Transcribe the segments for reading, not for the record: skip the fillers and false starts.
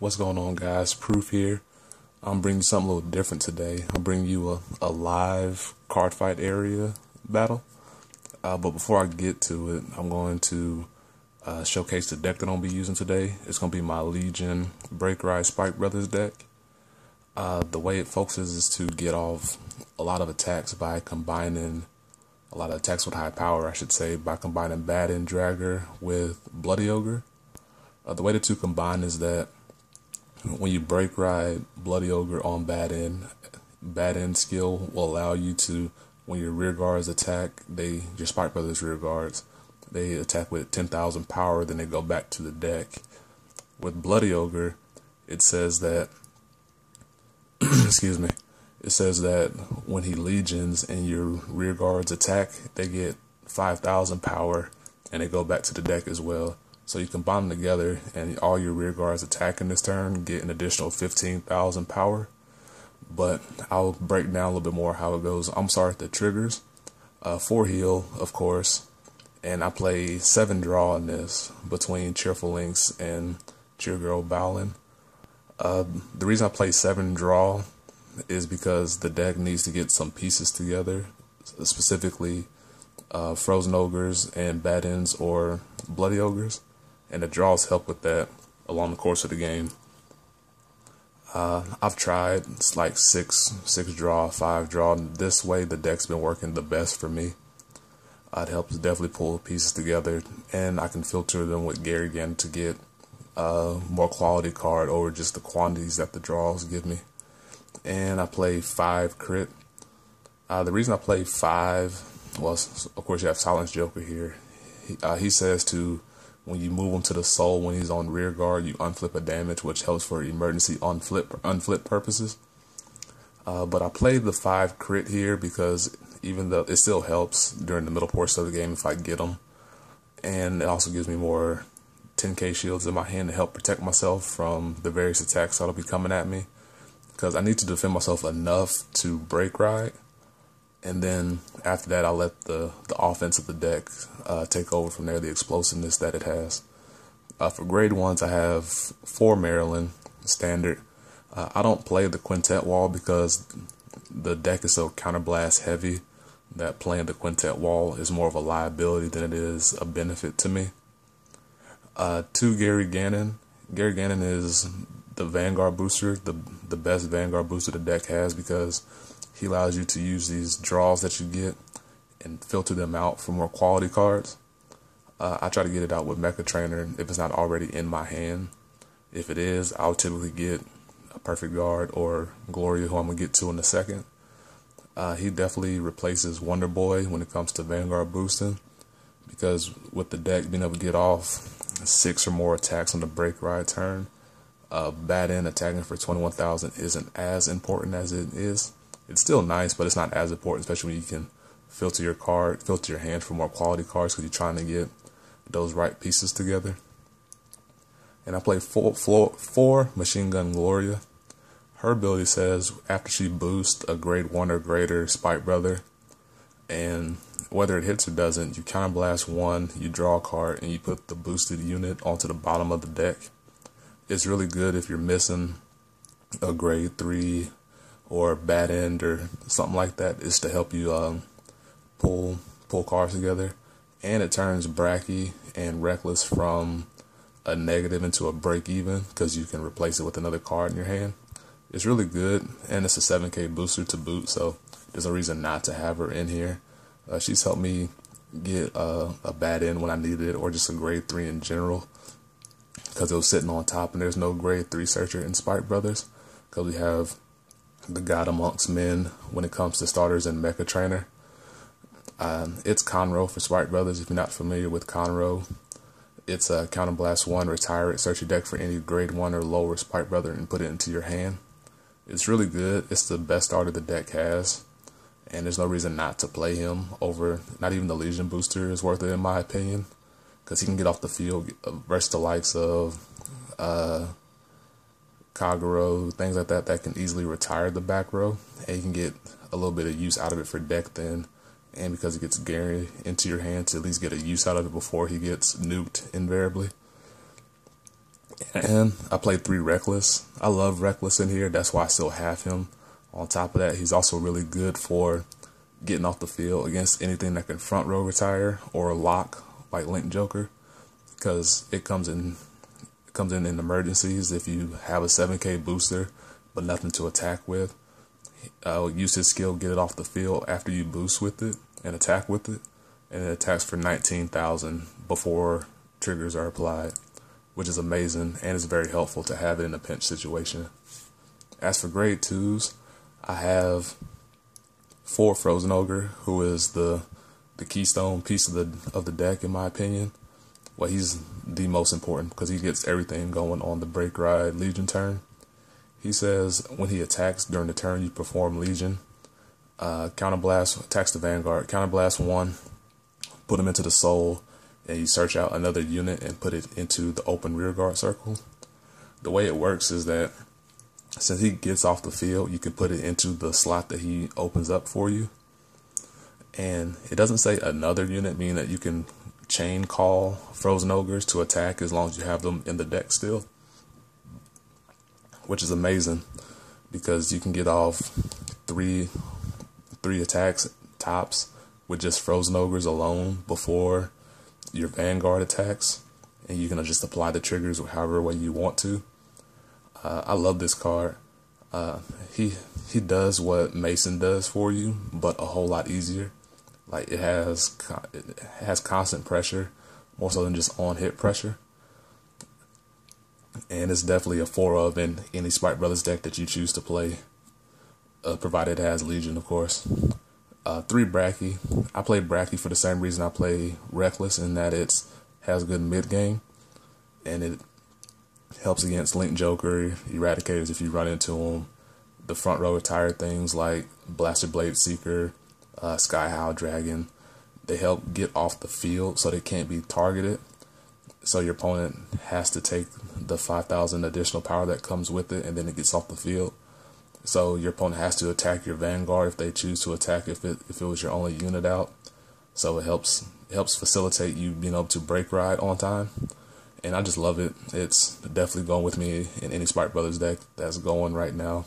What's going on, guys? Proof here. I'm bringing you something a little different today. I'm bringing you a live card fight area battle. But before I get to it, I'm going to showcase the deck that I'm going to be using today. It's going to be my Legion Break Ride Spike Brothers deck. The way it focuses is to get off a lot of attacks by combining a lot of attacks with high power, I should say, by combining Bad End Dragger with Bloody Ogre. The way the two combine is that when you break ride Bloody Ogre on Bad End skill will allow you to, when your rear guards attack, your Spike Brothers rear guards, they attack with 10,000 power, then they go back to the deck. With Bloody Ogre, it says that, excuse me, it says that when he legions and your rear guards attack, they get 5,000 power and they go back to the deck as well. So you combine them together, and all your rear guards attacking this turn get an additional 15,000 power. But I'll break down a little bit more how it goes. I'm sorry, the triggers. 4 heal, of course. And I play 7 draw in this between Cheerful Links and Cheer Girl Bowling. The reason I play 7 draw is because the deck needs to get some pieces together, specifically Frozen Ogres and Bad Ends or Bloody Ogres. And the draws help with that along the course of the game. I've tried like six draw, 5 draw. This way the deck's been working the best for me. It helps definitely pull pieces together, and I can filter them with Gerry Gannon to get more quality card over just the quantities that the draws give me. And I play 5 crit. The reason I play 5, well, of course you have Silence Joker here. He says to, when you move him to the soul when he's on rear guard, you unflip a damage, which helps for emergency unflip purposes. But I played the 5 crit here because even though it still helps during the middle portion of the game if I get him, and it also gives me more 10k shields in my hand to help protect myself from the various attacks that'll be coming at me, because I need to defend myself enough to break ride. And then after that, I let the offense of the deck take over from there, the explosiveness that it has. For grade 1s, I have 4 Maryland standard. I don't play the Quintet Wall because the deck is so counterblast heavy that playing the Quintet Wall is more of a liability than it is a benefit to me. 2 Gerry Gannon. Gerry Gannon is the Vanguard booster, the best Vanguard booster the deck has, because he allows you to use these draws that you get and filter them out for more quality cards. I try to get it out with Mecha Trainer if it's not already in my hand. If it is, I'll typically get a Perfect Guard or Gloria, who I'm going to get to in a second. He definitely replaces Wonder Boy when it comes to Vanguard boosting, because with the deck being able to get off 6 or more attacks on the break ride turn, Bad End attacking for 21,000 isn't as important as it is. It's still nice, but it's not as important, especially when you can filter your card, filter your hand for more quality cards, because you're trying to get those right pieces together. And I play four Machine Gun Gloria. Her ability says after she boosts a grade 1 or greater Spike Brother, and whether it hits or doesn't, you counterblast 1, you draw a card, and you put the boosted unit onto the bottom of the deck. It's really good if you're missing a grade 3. Or Bad End or something like that, is to help you pull cards together. And it turns Brakki and Reckless from a negative into a break even, because you can replace it with another card in your hand. It's really good, and it's a 7k booster to boot, so there's no reason not to have her in here. She's helped me get a Bad End when I needed it, or just a grade 3 in general, because it was sitting on top and there's no grade 3 searcher in Spike Brothers, because we have the God Amongst Men when it comes to starters and Mecha Trainer. It's Conroe for Spike Brothers. If you're not familiar with Conroe, it's a counterblast 1, retire it, search your deck for any grade 1 or lower Spike Brother and put it into your hand. It's really good. It's the best starter the deck has, and there's no reason not to play him over, not even the Legion booster is worth it in my opinion, because he can get off the field versus the likes of Kagero, things like that, that can easily retire the back row, and you can get a little bit of use out of it for deck then, and because it gets Gerry into your hand, to at least get a use out of it before he gets nuked invariably. And I played 3 Reckless. I love Reckless in here. That's why I still have him. On top of that, he's also really good for getting off the field against anything that can front row retire or lock, like Link Joker, because it comes in emergencies. If you have a 7K booster but nothing to attack with, use his skill, get it off the field after you boost with it and attack with it, and it attacks for 19,000 before triggers are applied, which is amazing and is very helpful to have it in a pinch situation. As for grade 2s, I have 4 Frozen Ogre, who is the keystone piece of the deck, in my opinion. Well, he's the most important because he gets everything going on the Break Ride Legion turn. He says when he attacks during the turn, you perform Legion. Counterblast attacks the Vanguard. Counterblast 1, put him into the soul, and you search out another unit and put it into the open rearguard circle. The way it works is that since he gets off the field, you can put it into the slot that he opens up for you. And it doesn't say another unit, meaning that you can chain call Frozen Ogres to attack as long as you have them in the deck still, which is amazing because you can get off three attacks tops with just Frozen Ogres alone before your Vanguard attacks, and you can just apply the triggers however way you want to. I love this card. He does what Mason does for you, but a whole lot easier. Like, it has constant pressure, more so than just on-hit pressure. And it's definitely a 4 of in any Spike Brothers deck that you choose to play, provided it has Legion, of course. 3 Brakki. I play Brakki for the same reason I play Reckless, in that it has good mid-game, and it helps against Link Joker, Eradicators if you run into them, the front row retire things like Blaster Blade Seeker, Sky Howl Dragon. They help get off the field so they can't be targeted, so your opponent has to take the 5,000 additional power that comes with it, and then it gets off the field. So your opponent has to attack your Vanguard if they choose to attack, if it was your only unit out. So it helps facilitate you being able to break ride on time. And I just love it. It's definitely going with me in any Spike Brothers deck that's going right now,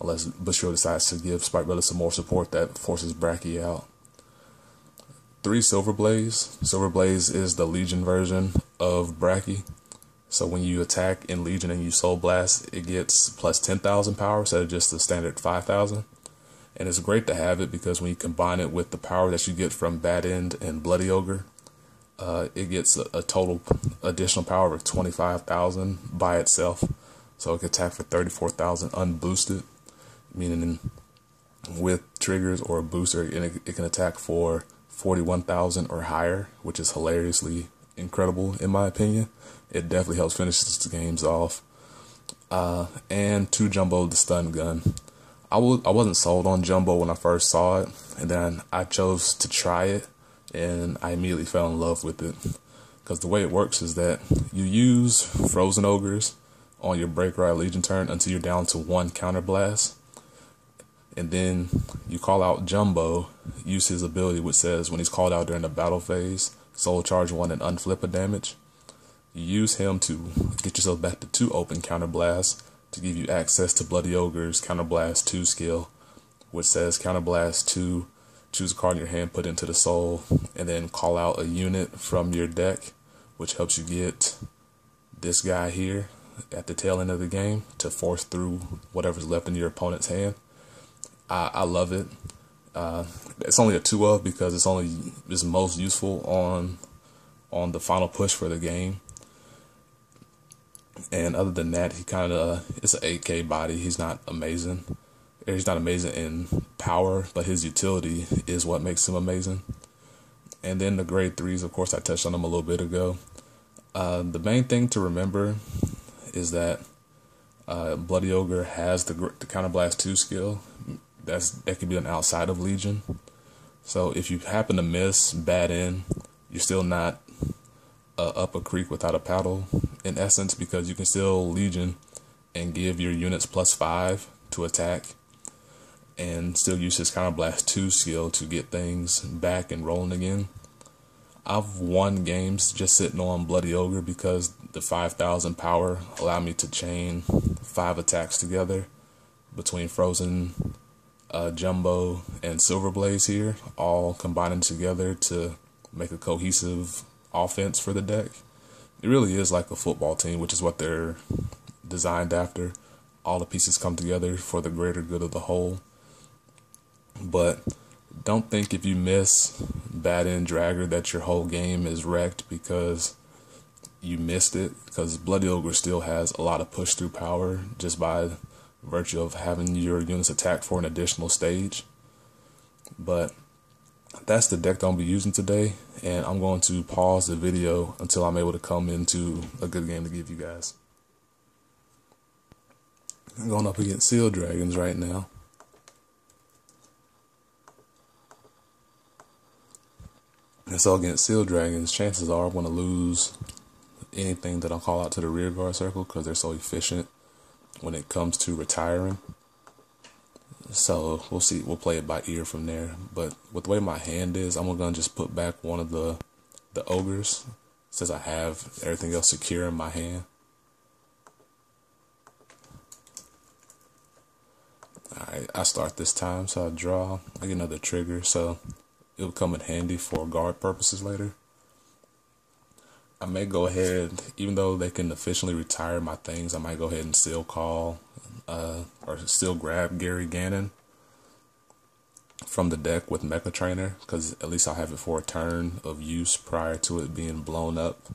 unless Bushiro decides to give Spike Brothers some more support that forces Brakki out. 3 Silver Blaze. Silver Blaze is the Legion version of Brakki. So when you attack in Legion and you Soul Blast, it gets plus 10,000 power instead of just the standard 5,000. And it's great to have it because when you combine it with the power that you get from Bad End and Bloody Ogre, it gets a total additional power of 25,000 by itself, so it can attack for 34,000 unboosted, meaning with triggers or a booster, and it can attack for 41,000 or higher, which is hilariously incredible in my opinion. It definitely helps finish these games off. And 2 Jumbo, the stun gun. I wasn't sold on Jumbo when I first saw it, and then I chose to try it, and I immediately fell in love with it, because the way it works is that you use Frozen Ogres on your Break Ride Legion turn until you're down to 1 Counterblast, and then you call out Jumbo, use his ability which says when he's called out during the battle phase, Soul Charge 1 and unflip a damage. You use him to get yourself back to 2 open Counterblasts to give you access to Bloody Ogre's Counterblast 2 skill, which says Counterblast 2, choose a card in your hand, put into the soul, and then call out a unit from your deck, which helps you get this guy here at the tail end of the game to force through whatever's left in your opponent's hand. I love it. It's only a 2 of because it's most useful on the final push for the game. And other than that, he kind of, it's an 8K body. He's not amazing. He's not amazing in power, but his utility is what makes him amazing. And then the grade 3s, of course, I touched on them a little bit ago. The main thing to remember is that Bloody Ogre has the Counterblast 2 skill. That could be an outside of Legion. So if you happen to miss Bad End, you're still not up a creek without a paddle, in essence, because you can still Legion and give your units plus 5 to attack, and still use his Counterblast 2 skill to get things back and rolling again. I've won games just sitting on Bloody Ogre because the 5,000 power allowed me to chain 5 attacks together between Frozen, Jumbo, and Silver Blaze here, all combining together to make a cohesive offense for the deck. It really is like a football team, which is what they're designed after. All the pieces come together for the greater good of the whole. But don't think if you miss Bad End Dragger that your whole game is wrecked because you missed it, because Bloody Ogre still has a lot of push through power just by virtue of having your units attack for an additional stage. But that's the deck that I'll be using today, and I'm going to pause the video until I'm able to come into a good game to give you guys. I'm going up against Seal Dragons right now. And so against Seal Dragons, chances are I'm going to lose anything that I'll call out to the rear guard circle because they're so efficient when it comes to retiring. So we'll see, we'll play it by ear from there. But with the way my hand is, I'm going to just put back one of the ogres since I have everything else secure in my hand. Alright, I start this time, so I draw. I get another trigger, so it'll come in handy for guard purposes later. I may go ahead, even though they can officially retire my things, I might go ahead and still call, or still grab Gerry Gannon from the deck with Mecha Trainer, because at least I'll have it for a turn of use prior to it being blown up.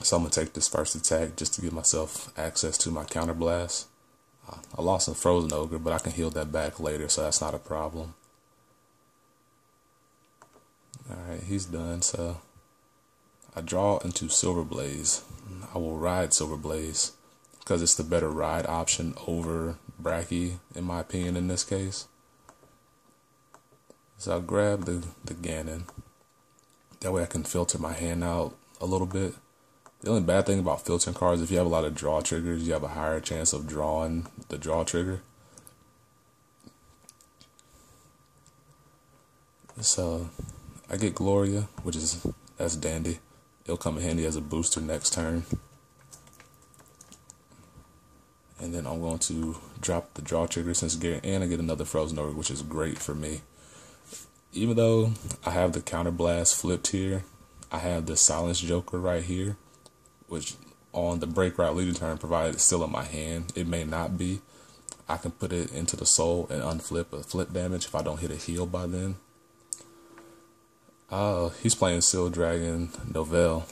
So I'm going to take this first attack just to give myself access to my counter blast. I lost a Frozen Ogre, but I can heal that back later, so that's not a problem. Alright, he's done, so I draw into Silver Blaze. I will ride Silver Blaze because it's the better ride option over Brakki, in my opinion, in this case. So I grab the Gannon. That way I can filter my hand out a little bit. The only bad thing about filtering cards, if you have a lot of draw triggers, you have a higher chance of drawing the draw trigger. So I get Gloria, which is, that's dandy. It'll come in handy as a booster next turn. And then I'm going to drop the draw trigger since Gary, and I get another Frozen Ogre, which is great for me. Even though I have the counter blast flipped here, I have the Silence Joker right here, which on the break route leader turn, provided it's still in my hand, it may not be. I can put it into the soul and unflip a flip damage if I don't hit a heal by then. He's playing Seal Dragon Novelle.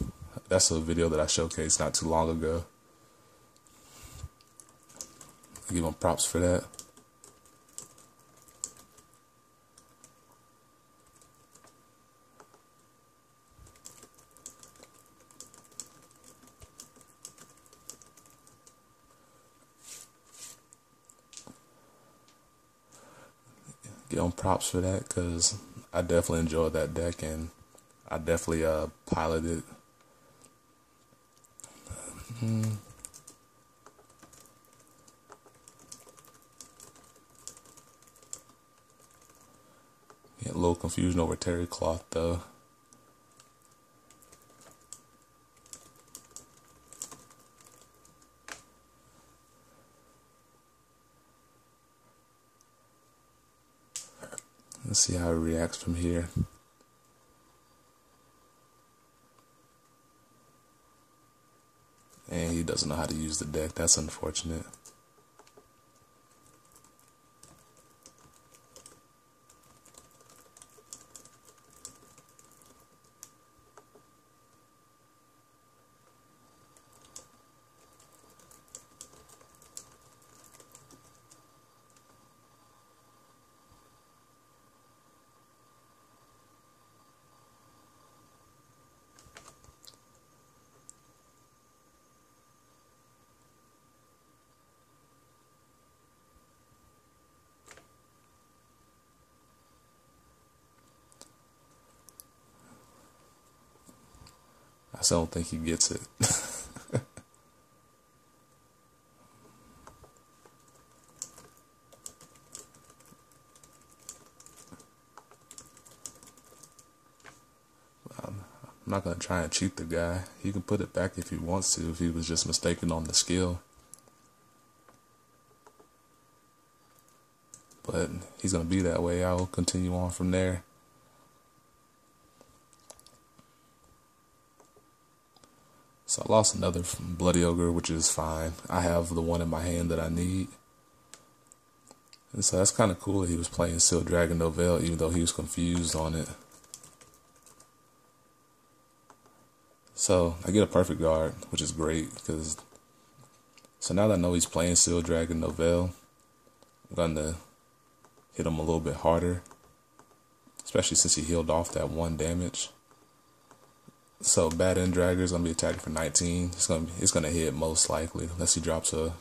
That's a video that I showcased not too long ago. I give him props for that. Give him props for that because I definitely enjoyed that deck, and I definitely piloted. Yeah, a little confusion over Terry Cloth though. Let's see how it reacts from here. And he doesn't know how to use the deck. That's unfortunate. I still don't think he gets it. I'm not going to try and cheat the guy. He can put it back if he wants to, if he was just mistaken on the skill. But he's going to be that way. I will continue on from there. So I lost another from Bloody Ogre, which is fine. I have the one in my hand that I need. And so that's kind of cool that he was playing Seal Dragon Novelle, even though he was confused on it. So I get a perfect guard, which is great. Because so now that I know he's playing Seal Dragon Novelle, I'm going to hit him a little bit harder, especially since he healed off that one damage. So Bad End Dragger is going to be attacking for 19. It's going to hit most likely, unless he drops a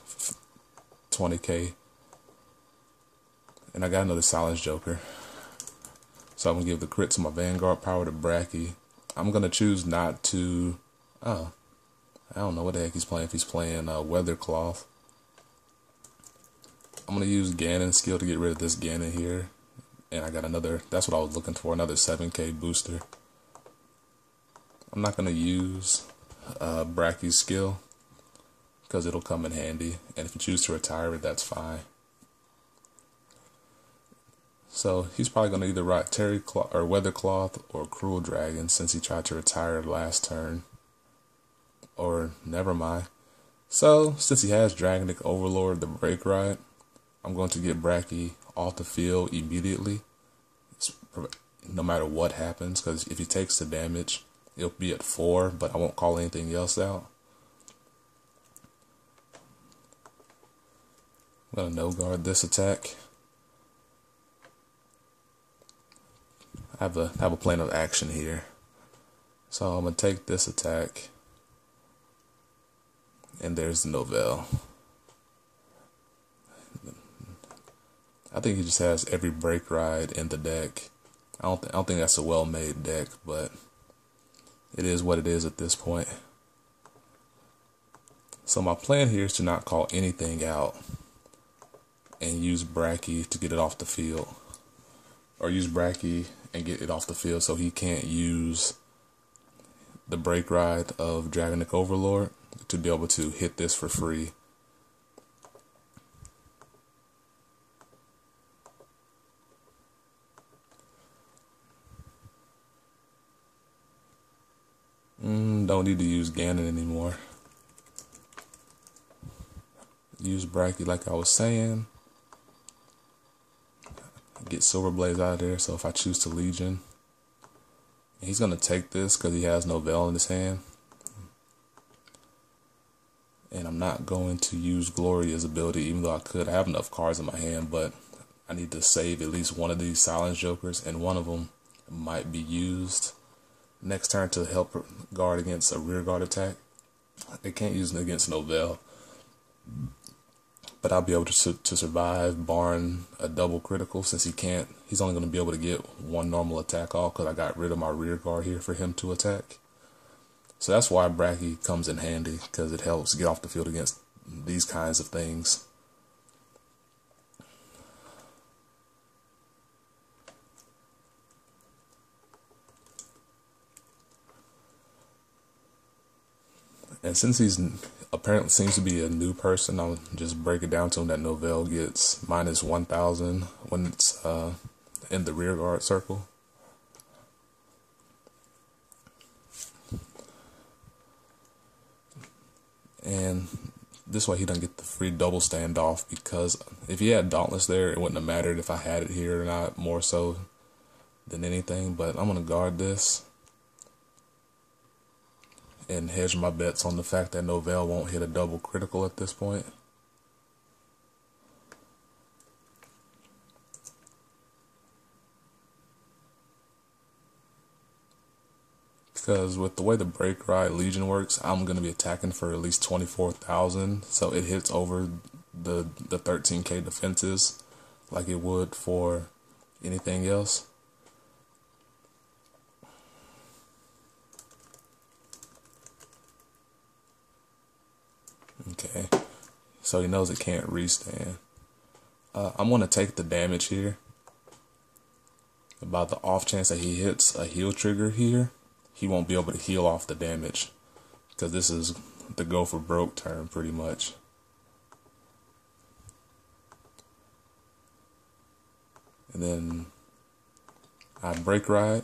20k. And I got another Silence Joker. So I'm going to give the crit to my Vanguard power to Brakki. I'm going to choose not to... I don't know what the heck he's playing. If he's playing Weathercloth. I'm going to use Gannon skill to get rid of this Gannon here. And I got another... That's what I was looking for. Another 7k booster. I'm not going to use Bracky's skill because it'll come in handy, and if you choose to retire it, that's fine. So he's probably going to either rock Weathercloth or Cruel Dragon, since he tried to retire last turn. Or never mind. So since he has Dragnic Overlord, the Brake Ride, I'm going to get Brakki off the field immediately, no matter what happens, because if he takes the damage, it'll be at 4, but I won't call anything else out. I'm going to no-guard this attack. I have a plan of action here. So I'm going to take this attack. And there's the Novelle. I think he just has every brake ride in the deck. I don't think that's a well-made deck, but... it is what it is at this point. So my plan here is to not call anything out and use Brakki to get it off the field. Or use Brakki and get it off the field so he can't use the brake ride of Dragnic Overlord to be able to hit this for free. Don't need to use Gannon anymore. Use Brakki like I was saying. Get Silver Blaze out of there. So if I choose to Legion, he's going to take this because he has Novelle in his hand. And I'm not going to use Gloria's ability, even though I could. I have enough cards in my hand, but I need to save at least one of these Silence Jokers, and one of them might be used next turn to help guard against a rear guard attack. They can't use it against Novelle, but I'll be able to survive, barring a double critical, since he can't. He's only going to be able to get one normal attack off because I got rid of my rear guard here for him to attack. So that's why Brakki comes in handy, because it helps get off the field against these kinds of things. And since he's apparently seems to be a new person, I'll just break it down to him that Novelle gets minus 1,000 when it's in the rear guard circle. And this way he doesn't get the free double standoff, because if he had Dauntless there, it wouldn't have mattered if I had it here or not, more so than anything. But I'm going to guard this and hedge my bets on the fact that Novelle won't hit a double critical at this point. Because with the way the brake ride Legion works, I'm going to be attacking for at least 24,000. So it hits over the 13k defenses like it would for anything else. Okay, so he knows it can't restand. I'm going to take the damage here. About the off chance that he hits a heal trigger here, he won't be able to heal off the damage, because this is the go for broke turn pretty much. And then I brake ride.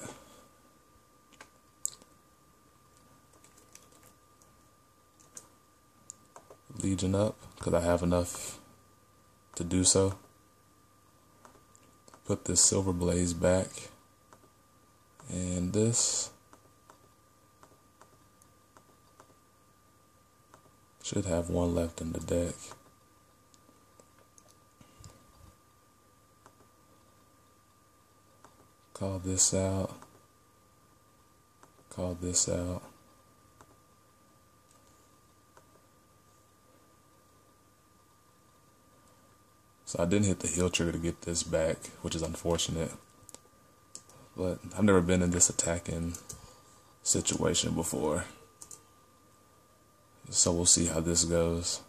Legion up, because I have enough to do so. Put this Silver Blaze back. And this should have one left in the deck. Call this out. Call this out. So I didn't hit the heal trigger to get this back, which is unfortunate. But I've never been in this attacking situation before. So we'll see how this goes.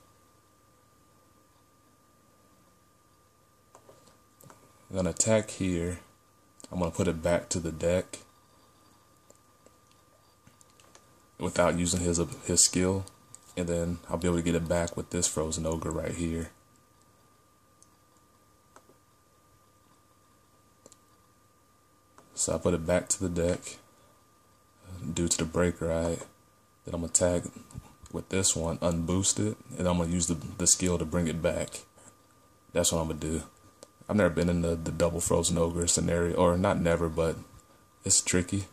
I'm going to attack here. I'm going to put it back to the deck without using his skill. And then I'll be able to get it back with this Frozen Ogre right here. So I put it back to the deck due to the break ride. Then I'm going to tag with this one, unboost it, and I'm going to use the skill to bring it back. That's what I'm going to do. I've never been in the double Frozen Ogre scenario, or not never, but it's tricky.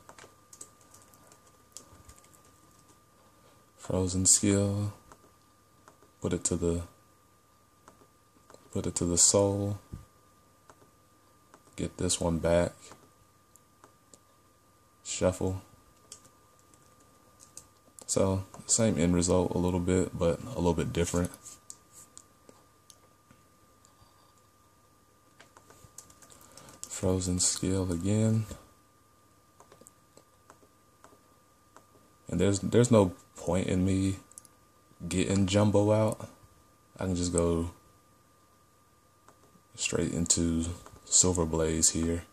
Frozen skill. Put it to the soul. Get this one back. Shuffle. So same end result a little bit, but a little bit different. Frozen skill again. And there's no point in me getting Jumbo out. I can just go straight into Silver Blaze here.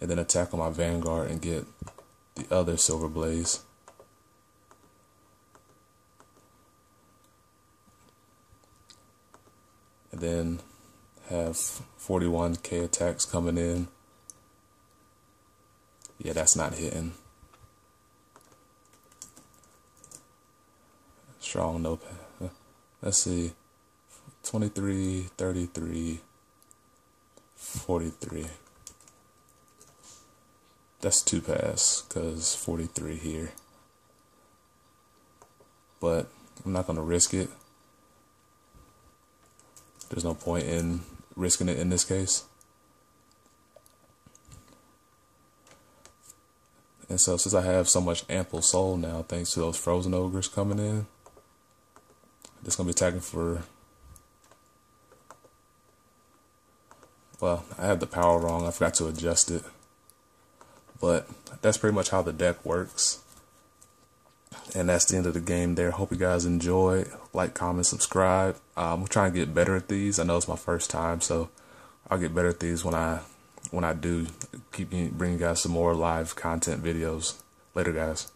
And then attack on my Vanguard and get the other Silver Blaze. And then have 41k attacks coming in. Yeah, that's not hitting. Strong no pass. Let's see. 23, 33, 43. That's two pass, because 43 here. But I'm not going to risk it. There's no point in risking it in this case. And so since I have so much ample soul now, thanks to those Frozen Ogres coming in, it's going to be attacking for... Well, I had the power wrong. I forgot to adjust it. But that's pretty much how the deck works. And that's the end of the game there. Hope you guys enjoyed. Like, comment, subscribe. I'm trying to get better at these. I know it's my first time, so I'll get better at these when I do. Keep bringing you guys some more live content videos. Later, guys.